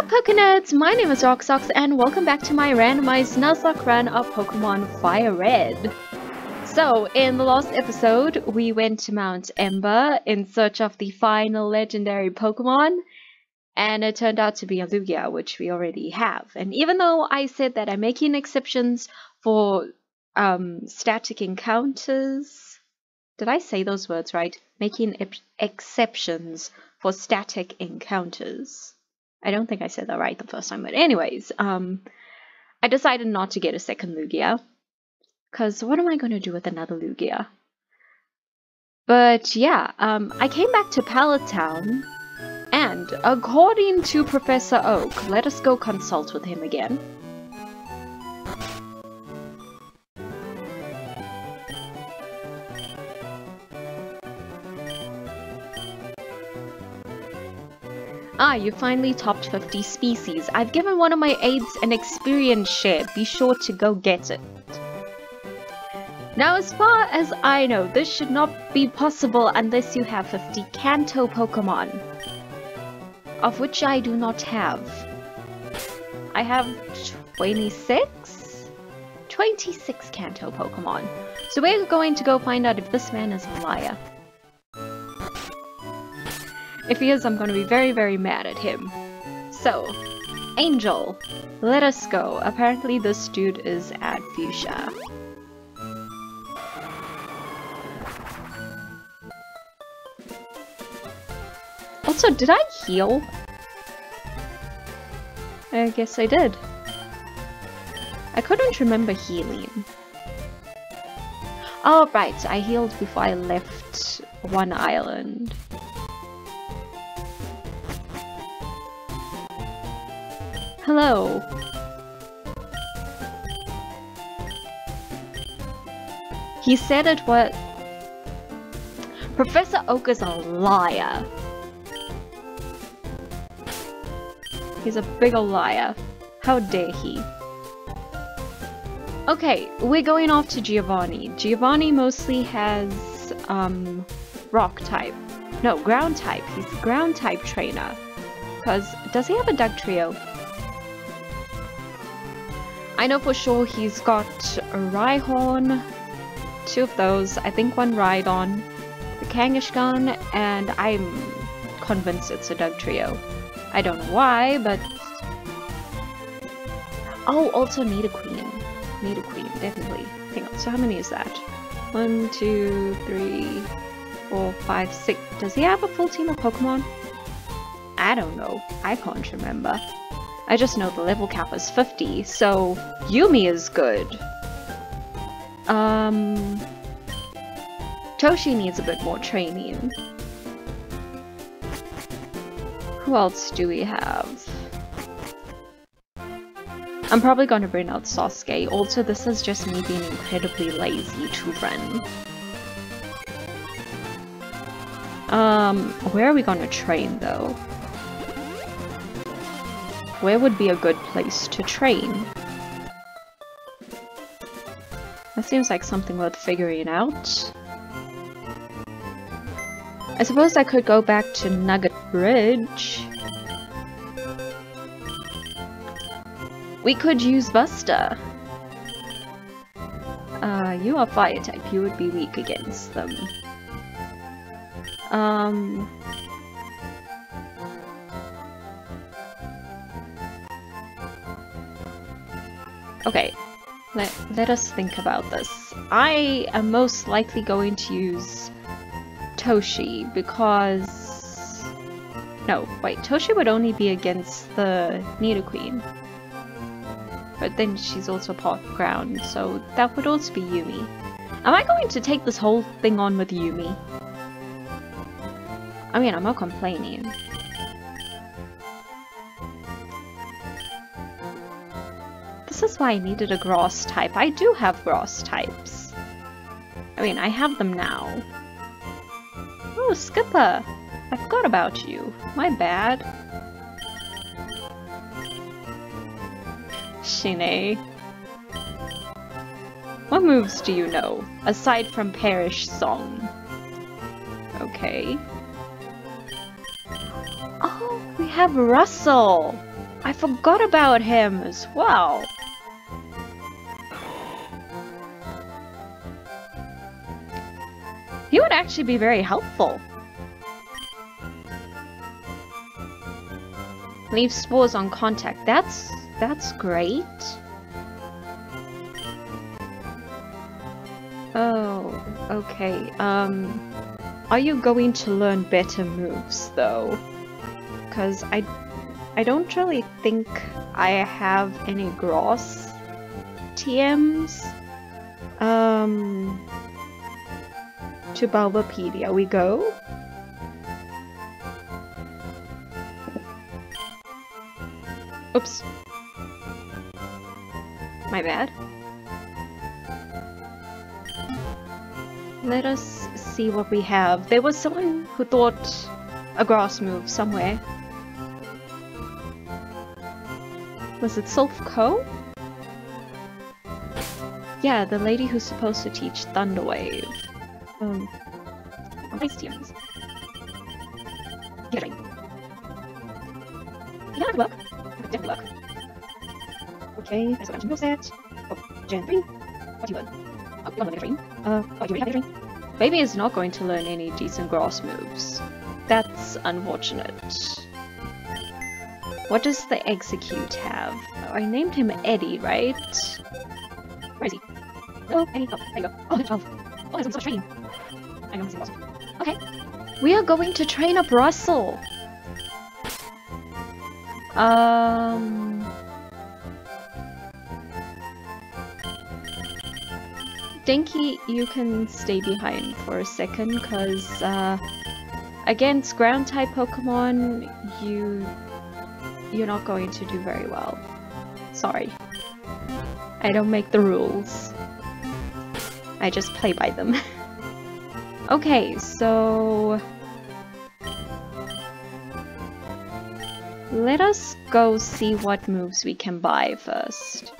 up, Coconuts? My name is RoqueSox, and welcome back to my randomized Nuzlocke run of Pokemon Fire Red. So, in the last episode, we went to Mount Ember in search of the final legendary Pokemon, and it turned out to be a Lugia, which we already have. And even though I said that I'm making exceptions for static encounters, did I say those words right? Making exceptions for static encounters. I don't think I said that right the first time, but anyways, I decided not to get a second Lugia, because what am I going to do with another Lugia? But yeah, I came back to Pallet Town, and according to Professor Oak, let us go consult with him again. Ah, you finally topped 50 species. I've given one of my aides an experience share. Be sure to go get it. Now, as far as I know, this should not be possible unless you have 50 Kanto Pokemon, of which I do not have. I have 26 Kanto Pokemon. So we're going to go find out if this man is a liar. If he is, I'm going to be very, very mad at him. So, Angel, let us go. Apparently this dude is at Fuchsia. Also, did I heal? I guess I did. I couldn't remember healing. Oh, right, I healed before I left one island. Hello. He said it was... Professor Oak is a liar. He's a big ol' liar. How dare he? Okay, we're going off to Giovanni. Giovanni mostly has rock type. No, ground type. He's a ground type trainer. Because does he have a Dugtrio? I know for sure he's got a Rhyhorn, two of those, I think one Rhydon, the Kangaskhan, and I'm convinced it's a Dugtrio. I don't know why, but... Oh, also Nidoqueen. Nidoqueen, definitely. Hang on, so how many is that? 1, 2, 3, 4, 5, 6. Does he have a full team of Pokemon? I don't know. I can't remember. I just know the level cap is 50, so Yumi is good. Toshi needs a bit more training. Who else do we have? I'm probably going to bring out Sasuke. Also, this is just me being incredibly lazy to run. Where are we going to train though? Where would be a good place to train? That seems like something worth figuring out. I suppose I could go back to Nugget Bridge. We could use Buster. You are fire type, you would be weak against them. Okay, let us think about this. I am most likely going to use Toshi because... No, wait, Toshi would only be against the Nidoqueen. But then she's also part ground, so that would also be Yumi. Am I going to take this whole thing on with Yumi? I mean, I'm not complaining. This is why I needed a grass type. I do have grass types. I mean, I have them now. Oh, Skipper! I forgot about you. My bad. Shine. What moves do you know, aside from Perish Song? Okay. Oh, we have Russell! I forgot about him as well. He would actually be very helpful. Leave spores on contact. That's great. Oh, okay. Are you going to learn better moves though? Because I don't really think I have any gross TMs. To Bulbapedia we go. Oops. My bad. Let us see what we have. There was someone who thought a grass move somewhere. Was it Sylph Co.? Yeah, the lady who's supposed to teach Thunderwave. Nice TMs. Get it. You don't have to look. Don't look. Okay, that's what I'm going to oh, Gen 3. What do you learn? Oh, you don't have oh, you already have a Baby is not going to learn any decent grass moves. That's unfortunate. What does the Execute have? Oh, I named him Eddie, right? Where is he? Oh, Eddie, oh, there you go. Oh, 12. Oh, there's some training. I know this is okay. We are going to train up Russell. Dinky, you can stay behind for a second, because against ground type Pokemon, you're not going to do very well. Sorry. I don't make the rules. I just play by them. Okay, so let us go see what moves we can buy first.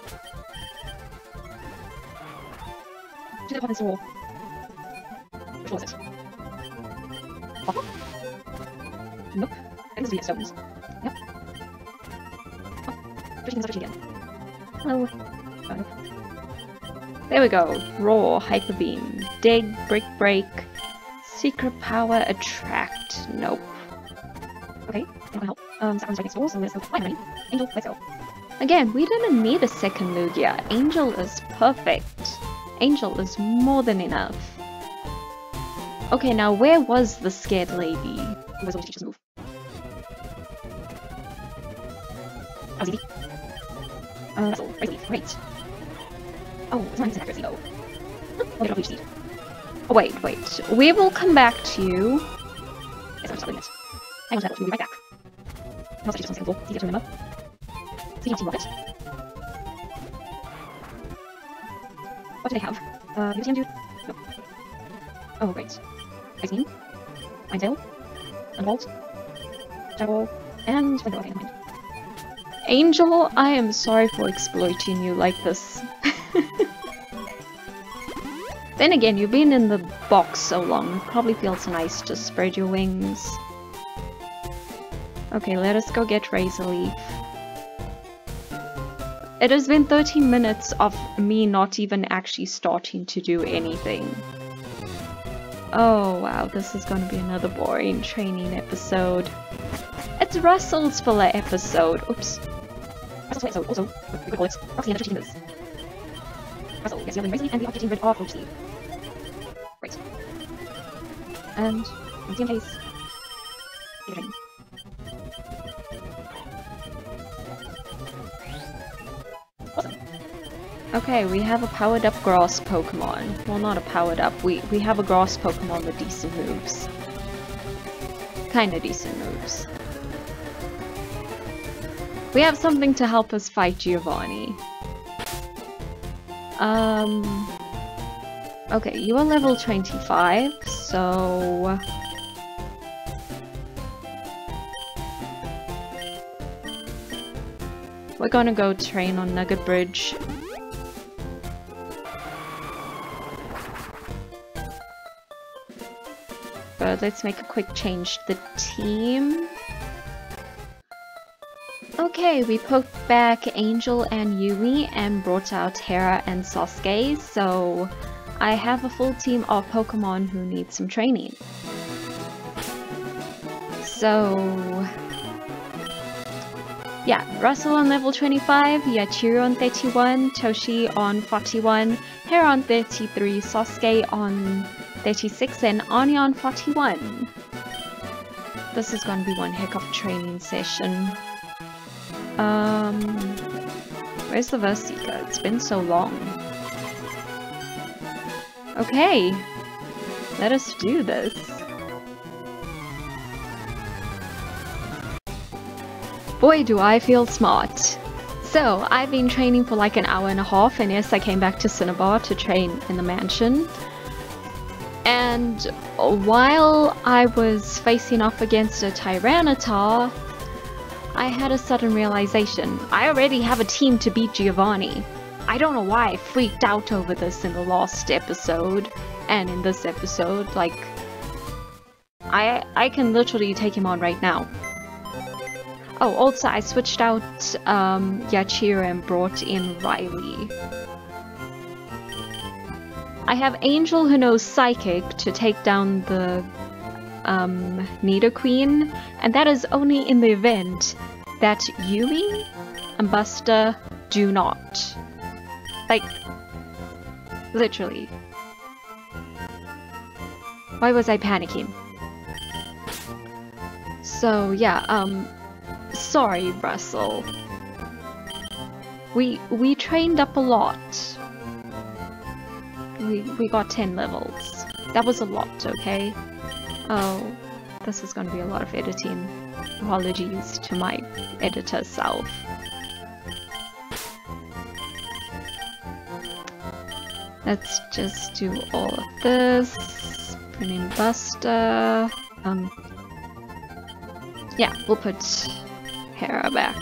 To the province wall. Which was it? Pop-up? Nope. And this is the stones. Yep. Oh, pushing things again. Hello. Oh, nope. There we go. Roar, Hyper Beam, Dig, Brick Break, Secret Power, Attract. Nope. Okay, that will help. Sounds like it's all, so let's go. Why, honey? Angel, let's go. Again, we didn't need a second Lugia. Angel is perfect. Angel is more than enough. Okay, now where was the scared lady? It was all the teacher's move. That was easy. That's all. Right, leave. Great. Oh, it's not instant accuracy though. I'll get off each seed. Oh, wait, wait. We will come back to you. Yes, I'm just leaving it. I want to we'll be right back. I also just on the second floor. Easier to remember. Speaking of Team Rocket. What do they have? You see him, dude? No. Oh, great. Ice Beam. Mindtail. Unbolt. Jaguar. And... okay, never mind. Angel, I am sorry for exploiting you like this. Then again, you've been in the box so long. It probably feels nice to spread your wings. Okay, let us go get Razor Leaf. It has been 13 minutes of me not even actually starting to do anything. Oh wow, this is gonna be another boring training episode. It's Russell's filler episode. Oops. Russell's filler episode, also, we could call it Roxy and the Chickens. Russell, yes, you're in Razor Leaf and we are getting rid of Roxy. Great. And, in the case, you're training. Okay, we have a powered-up grass Pokemon. Well, not a powered-up, we have a grass Pokemon with decent moves. Kinda decent moves. We have something to help us fight Giovanni. Okay, you are level 25, so... we're gonna go train on Nugget Bridge. But let's make a quick change to the team. Okay, we poked back Angel and Yui and brought out Terra and Sasuke, so I have a full team of Pokemon who need some training. So yeah, Russell on level 25, Yachiru on 31, Toshi on 41, Hera on 33, Sasuke on 36, and Anya on 41. This is going to be one heck of a training session. Where's the Verse Seeker? It's been so long. Okay, let us do this. Boy, do I feel smart. So, I've been training for like an hour and a half, and yes, I came back to Cinnabar to train in the mansion. And while I was facing off against a Tyranitar, I had a sudden realization. I already have a team to beat Giovanni. I don't know why I freaked out over this in the last episode, and in this episode, like, I can literally take him on right now. Oh, also, I switched out Yachira and brought in Riley. I have Angel, who knows Psychic, to take down the Nidoqueen, and that is only in the event that Yui and Buster do not. Like, literally. Why was I panicking? So, yeah, sorry, Russell. We trained up a lot. We got 10 levels. That was a lot, okay? Oh, this is gonna be a lot of editing. Apologies to my editor self. Let's just do all of this. Bring in Buster. Yeah, we'll put Hera back.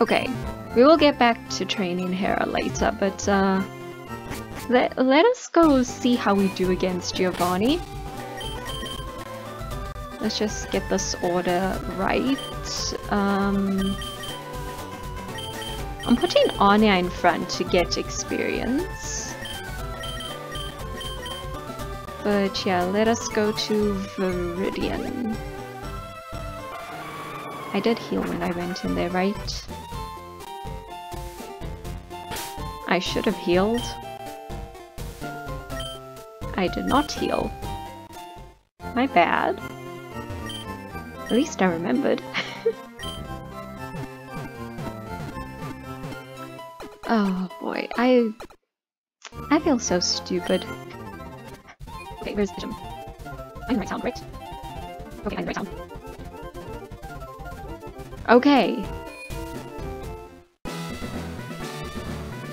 Okay, we will get back to training Hera later, but let us go see how we do against Giovanni. Let's just get this order right. I'm putting Anya in front to get experience. But yeah, let us go to Viridian. I did heal when I went in there, right? I should have healed. I did not heal. My bad. At least I remembered. Oh boy, I feel so stupid. Okay, where's the gym? I'm in the right town, right? Okay, I'm in the right town. Okay.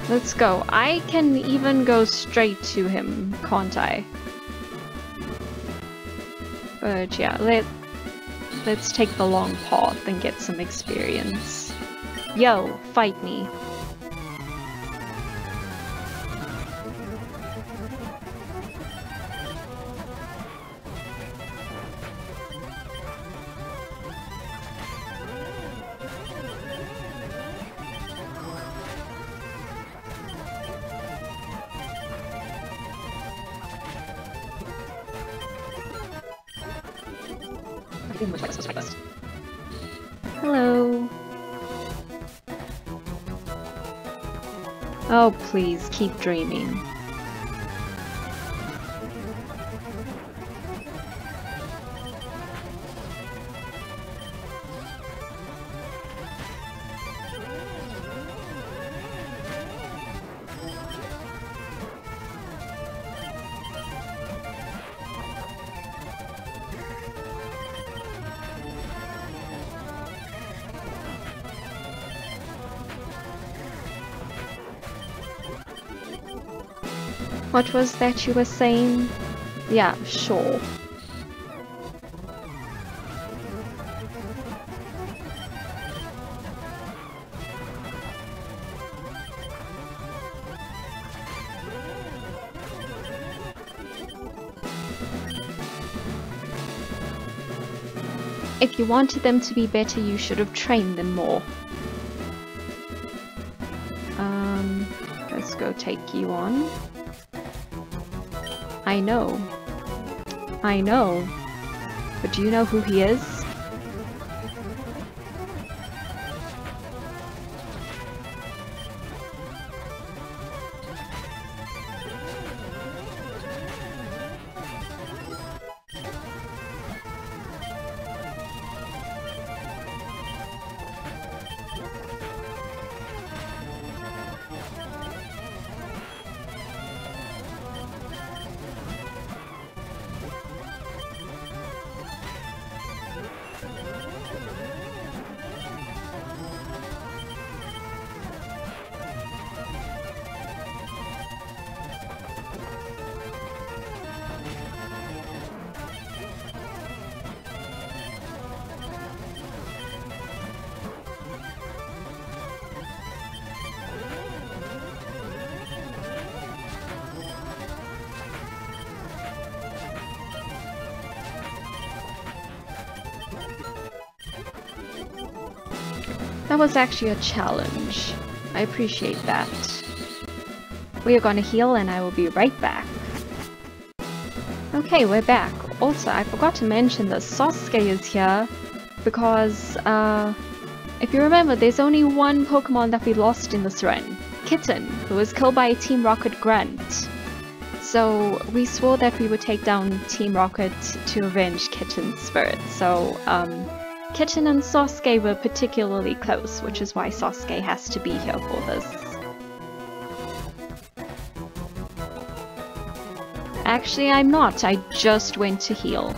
Let's go. I can even go straight to him, can't I? But yeah, let's take the long path and get some experience. Yo, fight me. Hello. Oh, please, keep dreaming. What was that you were saying? Yeah, sure. If you wanted them to be better, you should have trained them more. Let's go take you on. I know. But do you know who he is? That was actually a challenge. I appreciate that. We are gonna heal and I will be right back. Okay, we're back. Also, I forgot to mention that Sasuke is here because, if you remember, there's only one Pokemon that we lost in this run. Kitten, who was killed by Team Rocket grunt. So, we swore that we would take down Team Rocket to avenge Kitten's spirit, so, Kitten and Sasuke were particularly close, which is why Sasuke has to be here for this. Actually, I'm not. I just went to heal.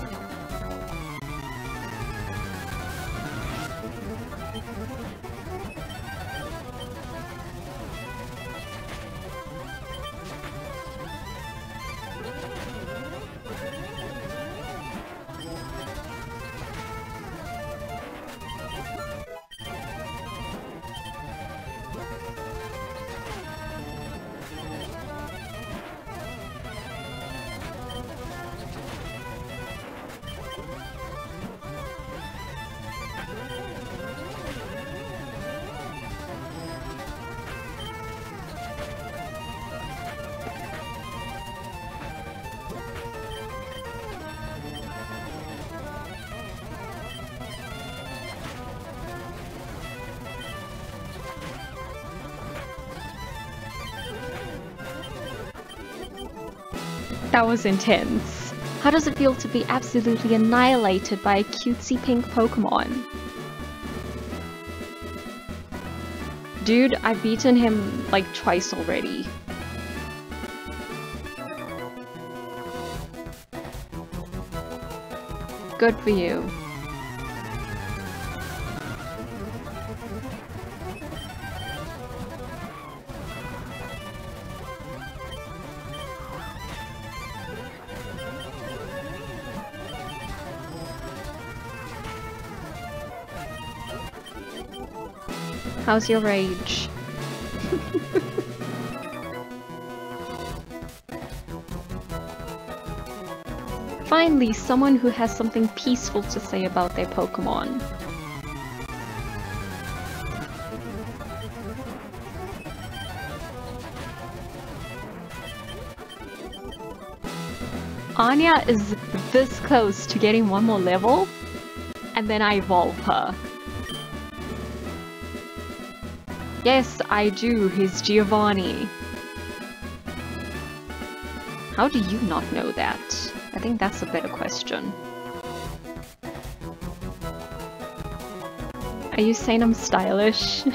That was intense. How does it feel to be absolutely annihilated by a cutesy pink Pokemon? Dude, I've beaten him like twice already. Good for you. How's your rage? Finally, someone who has something peaceful to say about their Pokemon. Anya is this close to getting one more level, and then I evolve her. Yes, I do. He's Giovanni. How do you not know that? I think that's a better question. Are you saying I'm stylish?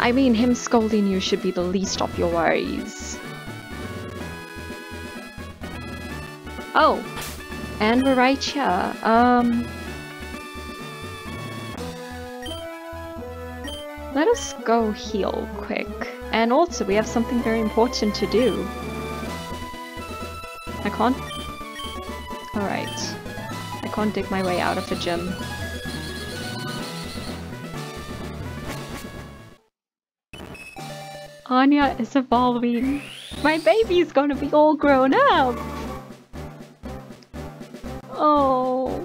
I mean, him scolding you should be the least of your worries. Oh, and we're right here. Let us go heal quick. And also, we have something very important to do. I can't... Alright. I can't dig my way out of the gym. Anya is evolving. My baby's gonna be all grown up! Oh.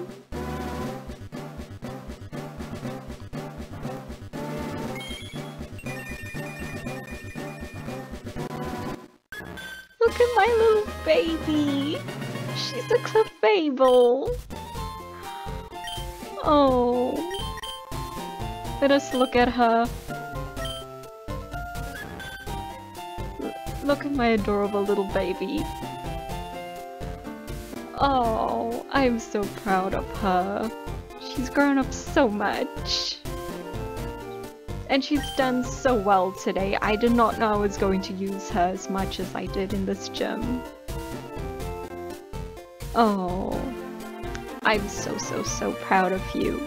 Look at my little baby. She's a Clefable. Oh. Let us look at her. Look at my adorable little baby. Oh, I'm so proud of her. She's grown up so much. And she's done so well today. I did not know I was going to use her as much as I did in this gym. Oh, I'm so, so, so proud of you.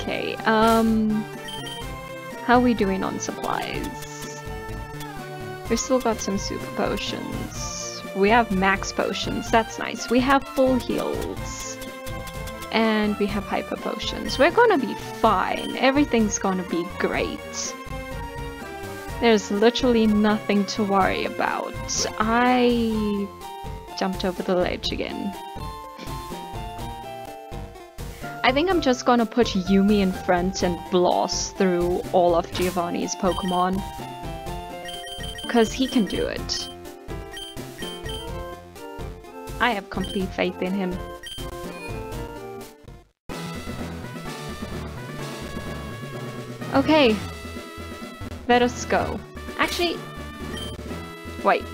Okay, how are we doing on supplies? We've still got some super potions. We have max potions, that's nice. We have full heals. And we have hyper potions. We're gonna be fine. Everything's gonna be great. There's literally nothing to worry about. I jumped over the ledge again. I think I'm just gonna put Yumi in front and blast through all of Giovanni's Pokemon. Because he can do it. I have complete faith in him. Okay. Let us go. Actually... Wait.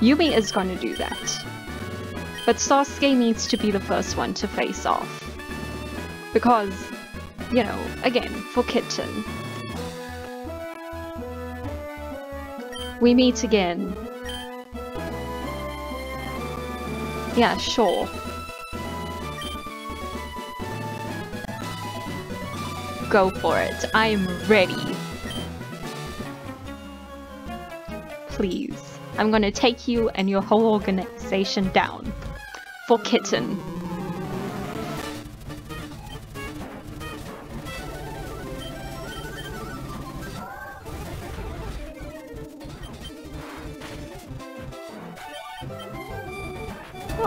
Yumi is gonna do that. But Sasuke needs to be the first one to face off. Because, you know, again, for Kitten. We meet again. Yeah, sure. Go for it. I'm ready. Please. I'm gonna take you and your whole organization down. For Kitten.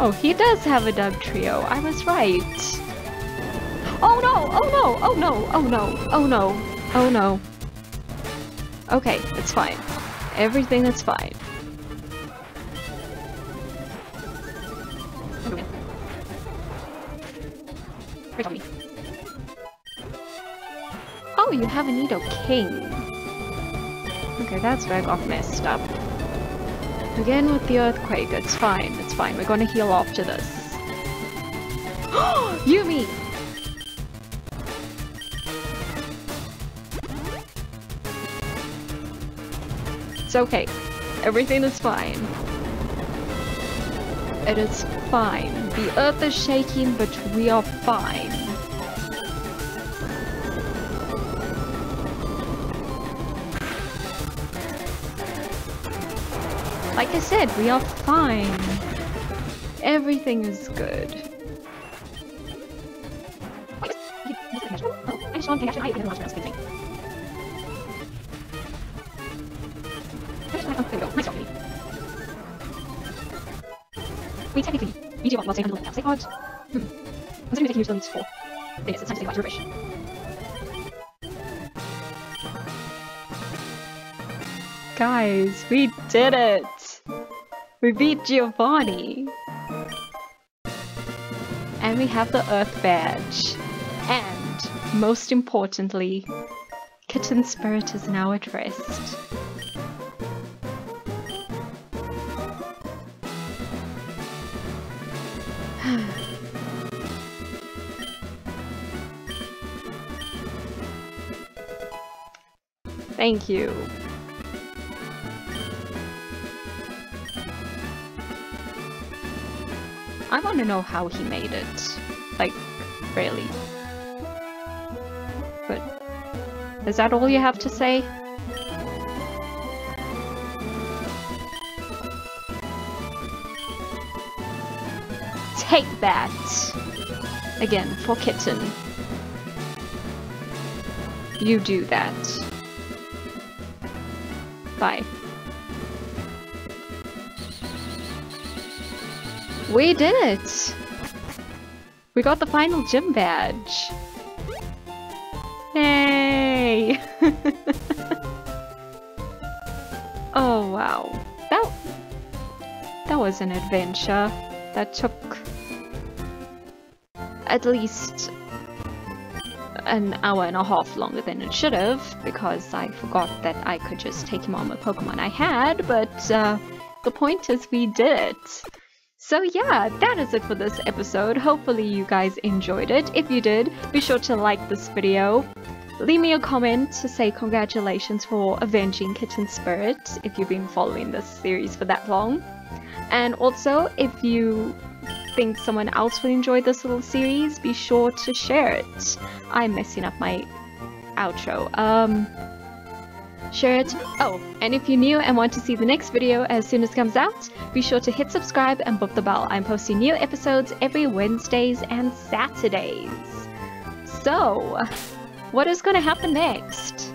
Oh, he does have a Dugtrio. I was right. Oh no! Oh no! Oh no! Oh no! Oh no! Oh no! Okay, it's fine. Everything is fine. Okay. Oh, you have a Nido King. Okay, that's where I got messed up. Again with the earthquake, it's fine, it's fine. We're gonna heal after this. Yumi! It's okay. Everything is fine. It is fine. The earth is shaking, but we are fine. Like I said, we are fine. Everything is good. We technically, we do want lots of handling now. Say cards. Considering they can use the leads for this, it's time to say goodbye to rubbish. Guys, we did it! We beat Giovanni! And we have the Earth badge. And, most importantly, Kitten's spirit is now at rest. Thank you. I want to know how he made it. Like, really. But is that all you have to say? Take that! Again, for Kitten. You do that. Bye. We did it! We got the final gym badge! Yay! Oh wow. That was an adventure. That took at least an hour and a half longer than it should have, because I forgot that I could just take him on the Pokemon I had, but the point is we did it! So yeah, that is it for this episode. Hopefully you guys enjoyed it. If you did, be sure to like this video. Leave me a comment to say congratulations for avenging Kitten Spirit, if you've been following this series for that long. And also, if you think someone else would enjoy this little series, be sure to share it. I'm messing up my outro. Share it. Oh, and if you're new and want to see the next video as soon as it comes out, be sure to hit subscribe and boop the bell. I'm posting new episodes every Wednesdays and Saturdays. So, what is going to happen next?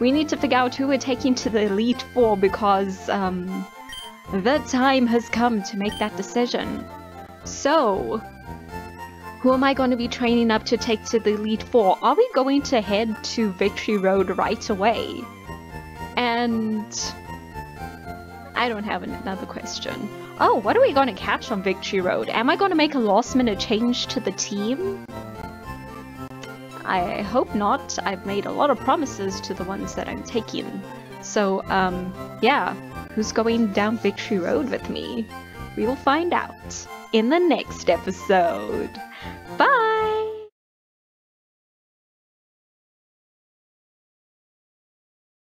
We need to figure out who we're taking to the Elite Four, because the time has come to make that decision. So, who am I going to be training up to take to the Elite Four? Are we going to head to Victory Road right away? And I don't have another question. Oh, what are we going to catch on Victory Road? Am I going to make a last-minute change to the team? I hope not. I've made a lot of promises to the ones that I'm taking. So, yeah, who's going down Victory Road with me? We will find out in the next episode. Bye!